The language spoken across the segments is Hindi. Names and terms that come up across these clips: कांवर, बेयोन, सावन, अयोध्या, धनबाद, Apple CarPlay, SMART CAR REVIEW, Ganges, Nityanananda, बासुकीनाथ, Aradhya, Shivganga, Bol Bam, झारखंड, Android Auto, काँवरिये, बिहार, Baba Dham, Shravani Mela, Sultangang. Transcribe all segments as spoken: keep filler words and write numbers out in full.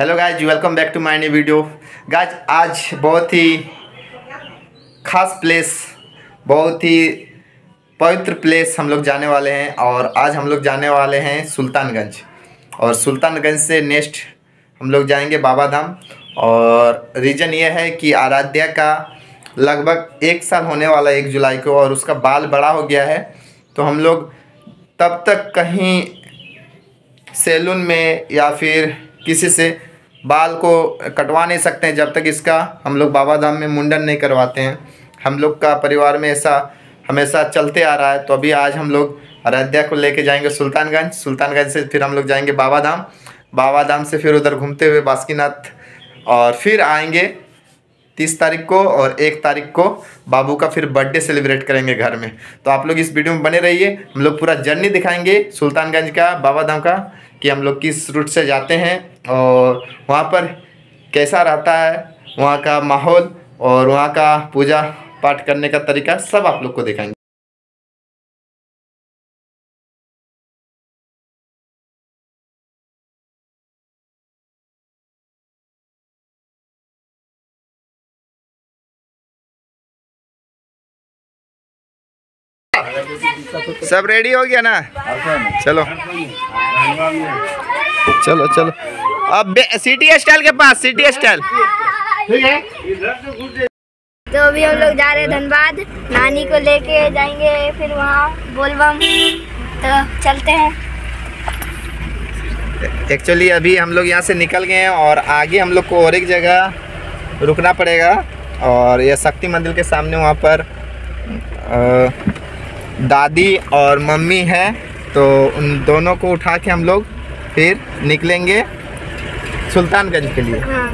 Hello guys, welcome back to my new video. Guys आज बहुत ही ख़ास प्लेस, बहुत ही पवित्र प्लेस हम लोग जाने वाले हैं। और आज हम लोग जाने वाले हैं सुल्तानगंज, और सुल्तानगंज से नेक्स्ट हम लोग जाएंगे बाबा धाम। और रीज़न ये है कि आराध्या का लगभग एक साल होने वाला है एक जुलाई को, और उसका बाल बड़ा हो गया है। तो हम लोग तब तक कहीं सैलून में या फिर किसी से बाल को कटवा नहीं सकते हैं जब तक इसका हम लोग बाबा धाम में मुंडन नहीं करवाते हैं। हम लोग का परिवार में ऐसा हमेशा चलते आ रहा है। तो अभी आज हम लोग अयोध्या को लेके जाएंगे सुल्तानगंज, सुल्तानगंज से फिर हम लोग जाएंगे बाबा धाम, बाबा धाम से फिर उधर घूमते हुए बासुकीनाथ, और फिर आएंगे तीस तारीख को। और एक तारीख को बाबू का फिर बर्थडे सेलिब्रेट करेंगे घर में। तो आप लोग इस वीडियो में बने रहिए, हम लोग पूरा जर्नी दिखाएंगे सुल्तानगंज का, बाबा धाम का, कि हम लोग किस रूट से जाते हैं और वहाँ पर कैसा रहता है, वहाँ का माहौल और वहाँ का पूजा पाठ करने का तरीका सब आप लोग को दिखाएंगे। सब रेडी हो गया ना? चलो चलो चलो। अब सिटी स्टाइल के पास, सिटी स्टाइल। तो अभी हम लोग जा रहे हैं धनबाद, नानी को लेके जाएंगे, फिर वहाँ बोल बम। तो चलते हैं। एक्चुअली अभी हम लोग यहाँ से निकल गए हैं और आगे हम लोग को और एक जगह रुकना पड़ेगा। और यह शक्ति मंदिर के सामने वहाँ पर आ, दादी और मम्मी है, तो उन दोनों को उठा के हम लोग फिर निकलेंगे सुल्तानगंज के लिए। हाँ।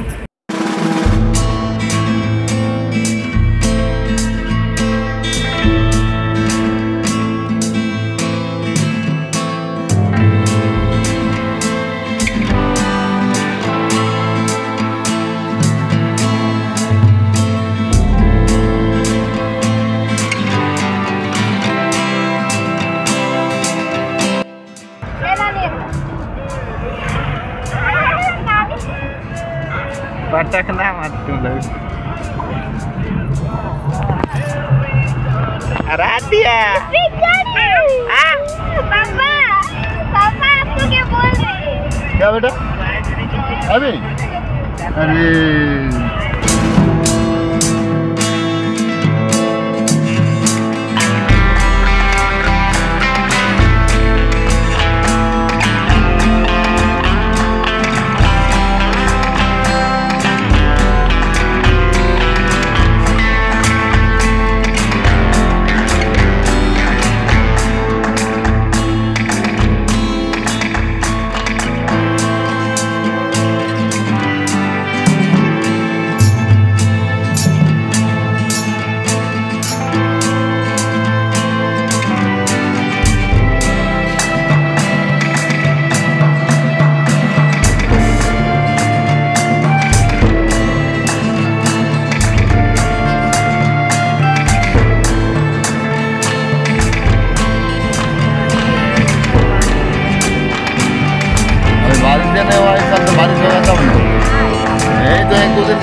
पटकना मत तुम लोग। आराध्या पापा, पापा आपको क्या बोल रही है? क्या बेटा? अभी अरे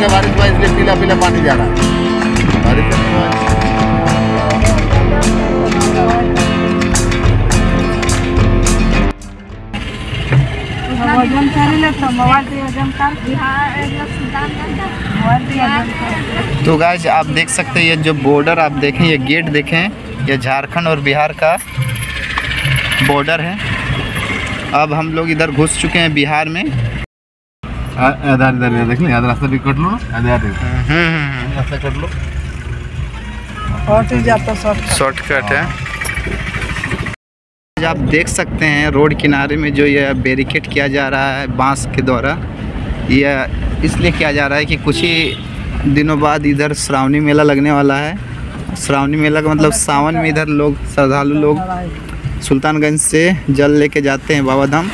के बारिश में इसलिए पीला पीला पानी जा रहा है। बारिश में जम कर। तो गाइस आप देख सकते हैं ये जो बॉर्डर आप देखें, ये गेट देखें, ये झारखंड और बिहार का बॉर्डर है। अब हम लोग इधर घुस चुके हैं बिहार में। आधार इधर देख लें, आधा रास्ता भी कट लो, आधा रास्ता कट लो और शॉर्टकट है। आप देख सकते हैं रोड किनारे में जो यह बैरिकेड किया जा रहा है बांस के द्वारा, यह इसलिए किया जा रहा है कि कुछ ही दिनों बाद इधर श्रावणी मेला लगने वाला है। श्रावणी मेला का मतलब सावन में इधर लोग, श्रद्धालु लोग सुल्तानगंज से जल लेके जाते हैं बाबा धाम,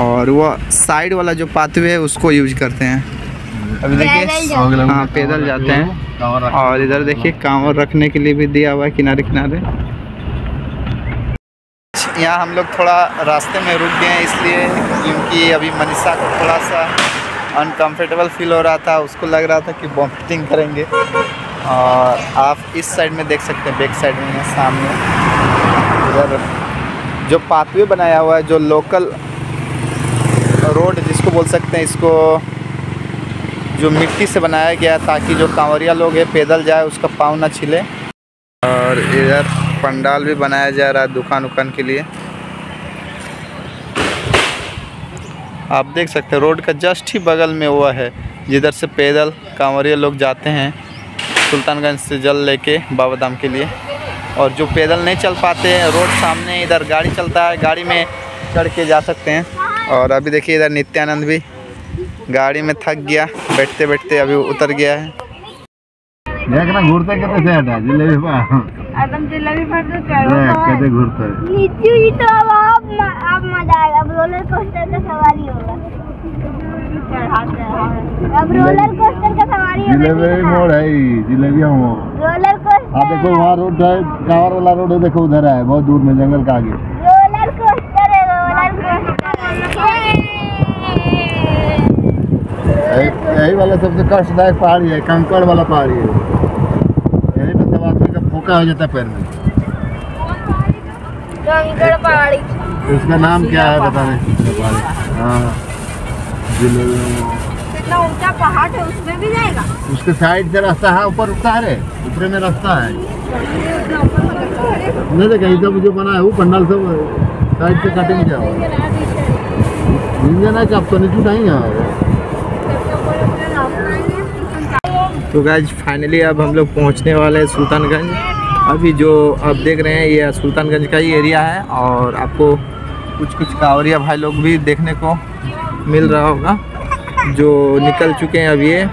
और वो साइड वाला जो पाथवे है उसको यूज करते हैं। अभी देखिए, हाँ पैदल जाते हैं। और इधर देखिए कांवर रखने के लिए भी दिया हुआ है किनारे किनारे। यहाँ हम लोग थोड़ा रास्ते में रुक गए हैं इसलिए, क्योंकि अभी मनीषा को थोड़ा सा अनकम्फर्टेबल फील हो रहा था, उसको लग रहा था कि वॉमिटिंग करेंगे। और आप इस साइड में देख सकते हैं, बैक साइड में है सामने इधर जो पाथवे बनाया हुआ है, जो लोकल रोड जिसको बोल सकते हैं, इसको जो मिट्टी से बनाया गया ताकि जो कांवरिया लोग हैं पैदल जाए, उसका पाँव ना छिले। और इधर पंडाल भी बनाया जा रहा है दुकान उकान के लिए। आप देख सकते हैं रोड का जस्ट ही बगल में हुआ है, जिधर से पैदल कांवरिया लोग जाते हैं सुल्तानगंज से जल लेके बाबा धाम के लिए। और जो पैदल नहीं चल पाते हैं, रोड सामने इधर गाड़ी चलता है, गाड़ी में चढ़ के जा सकते हैं। और अभी देखिए इधर नित्यानंद भी गाड़ी में थक गया, बैठते बैठते अभी उतर गया है। घूरते कैसे हटा जिलेबी कैसे घूरते जिलेबी मोड़ है, जिलेबिया मोड़। आप देखो वहाँ रोड है, कांवर वाला रोड है, देखो उधर है बहुत दूर में जंगल का आगे। यही वाला सबसे कष्टदायक पहाड़ी है, कंकड़ वाला पहाड़ी है, यही पे सब आदमी का फोका हो जाता है पैर में। कंकड़ पहाड़ी, इसका नाम क्या है पता नहीं। कितना ऊंचा पहाड़ है, उसमें भी जाएगा। उसके साइड से रास्ता है, ऊपर उठता है, ऊपर में रास्ता है। नहीं देखा इधर जो बना है वो पंडाल सब साइड से कटिंग किया हुआ है, आपको नीचे नहीं है। तो गाइज फाइनली अब हम लोग पहुंचने वाले हैं सुल्तानगंज। अभी जो आप देख रहे हैं ये सुल्तानगंज का ही एरिया है, और आपको कुछ कुछ कांवरिया भाई लोग भी देखने को मिल रहा होगा जो निकल चुके हैं। अब ये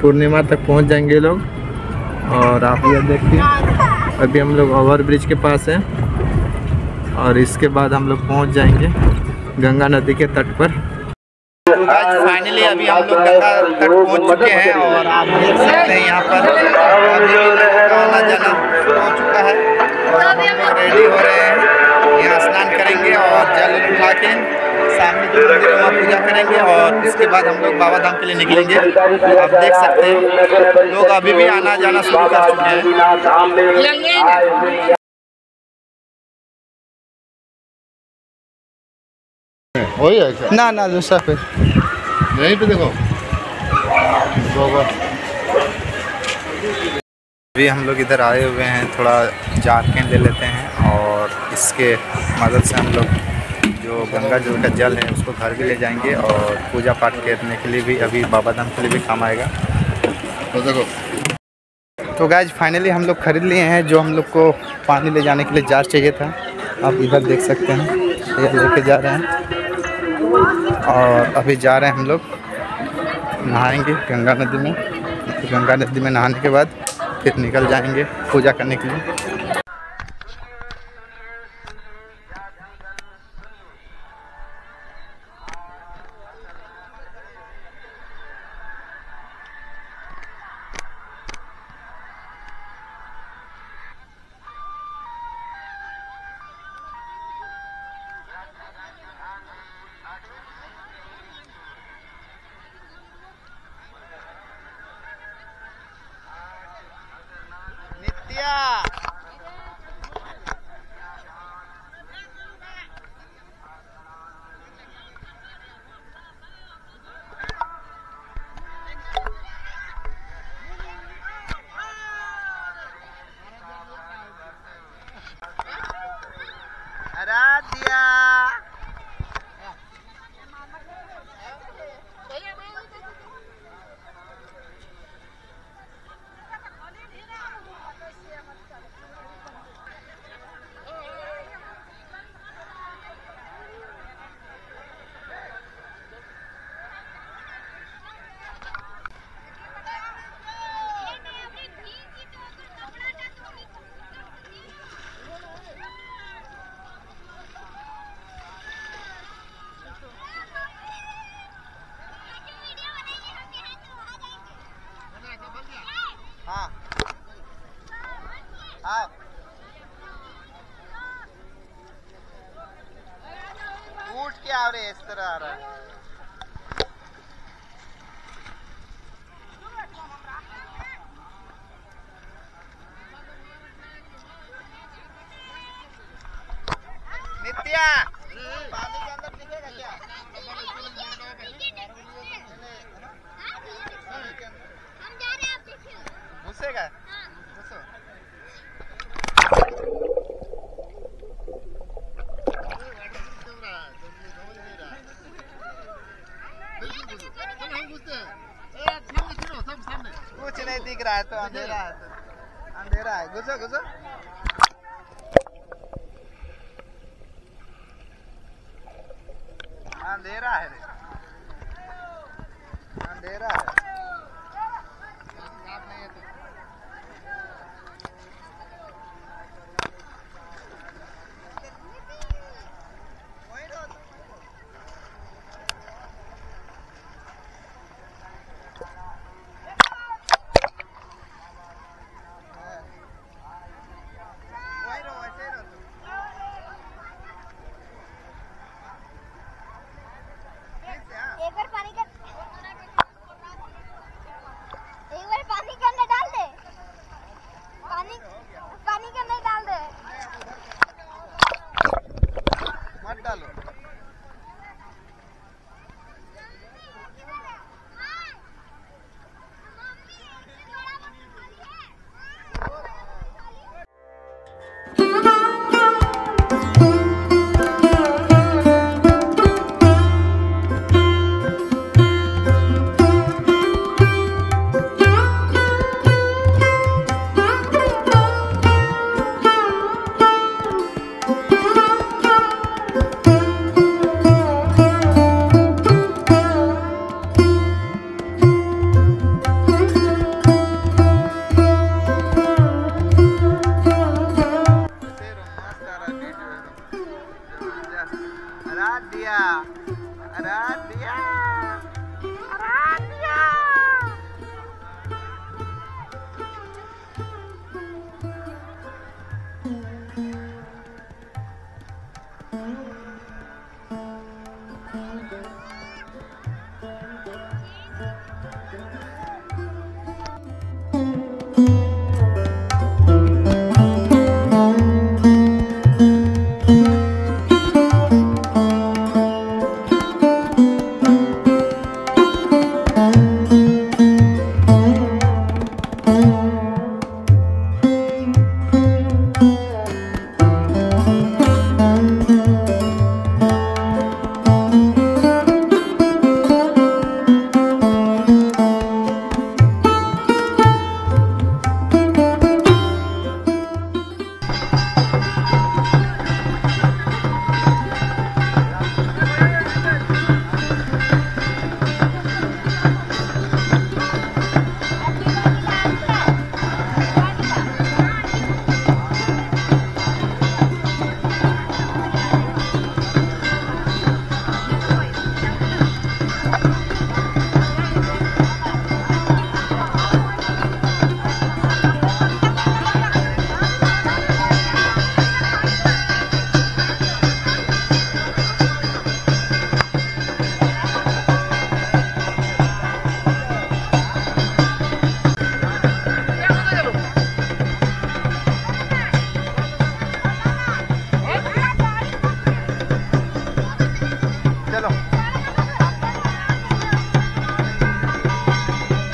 पूर्णिमा तक पहुंच जाएंगे लोग। और आप ये देखिए अभी हम लोग ओवर ब्रिज के पास हैं, और इसके बाद हम लोग पहुँच जाएंगे गंगा नदी के तट पर। आज फाइनली अभी हम लोग गंगा तट पहुँच चुके हैं, और आप देख सकते हैं यहाँ पर आना जाना हो चुका है। और हम लोग रेडी हो रहे हैं, यहाँ स्नान करेंगे और जल उठा के सामने जो मंदिर है वहाँ पूजा करेंगे, और उसके बाद हम लोग बाबा धाम के लिए निकलेंगे। आप देख सकते हैं लोग अभी भी आना जाना शुरू कर चुके हैं। वही है क्या? ना ना दूसरा पे यहीं पे देखो। अभी हम लोग इधर आए हुए हैं, थोड़ा झारखंड ले लेते हैं, और इसके मदद से हम लोग जो गंगा जल का जल है उसको घर भी ले जाएंगे, और पूजा पाठ करने के लिए भी, अभी बाबा धाम के लिए भी काम आएगा। तो देखो तो गाइज फाइनली हम लोग खरीद लिए हैं जो हम लोग को पानी ले जाने के लिए जार चाहिए था। आप इधर देख सकते हैं ये लेके जा रहे हैं, और अभी जा रहे हैं हम लोग नहाएंगे गंगा नदी में। गंगा नदी में नहाने के बाद फिर निकल जाएंगे पूजा करने के लिए। आराध्या उठ के आ रहे इस तरह आ रहा है। भैया पानी के अंदर टिकेगा क्या? हम जा रहे हैं, आप देखिए घुसेगा। कुछ नहीं दिख रहा है तो अंधेरा है, तो अंधेरा है। घुसो घुसो अंधेरा है रे, अंधेरा है। अराध्या, अराध्या, अराध्या।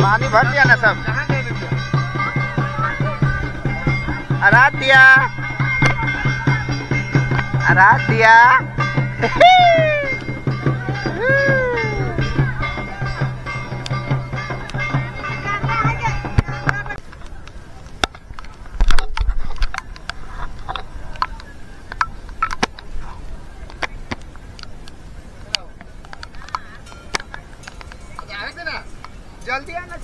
पानी भर दिया ना सब। आराध्या, आराध्या, जल्दी आना।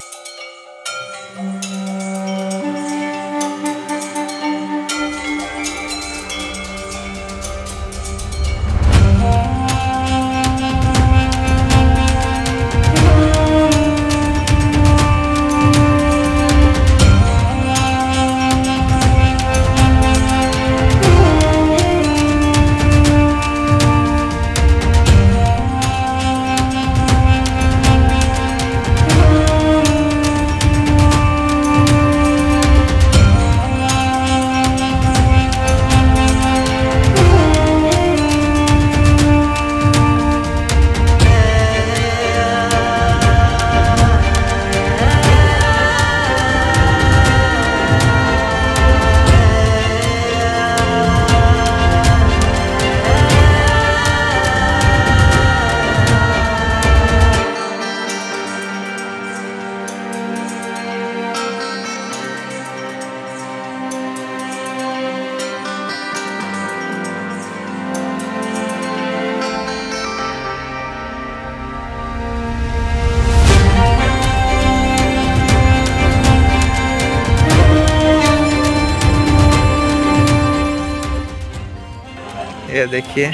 ये देखिए,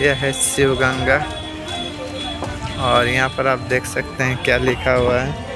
यह है शिवगंगा और यहाँ पर आप देख सकते हैं क्या लिखा हुआ है।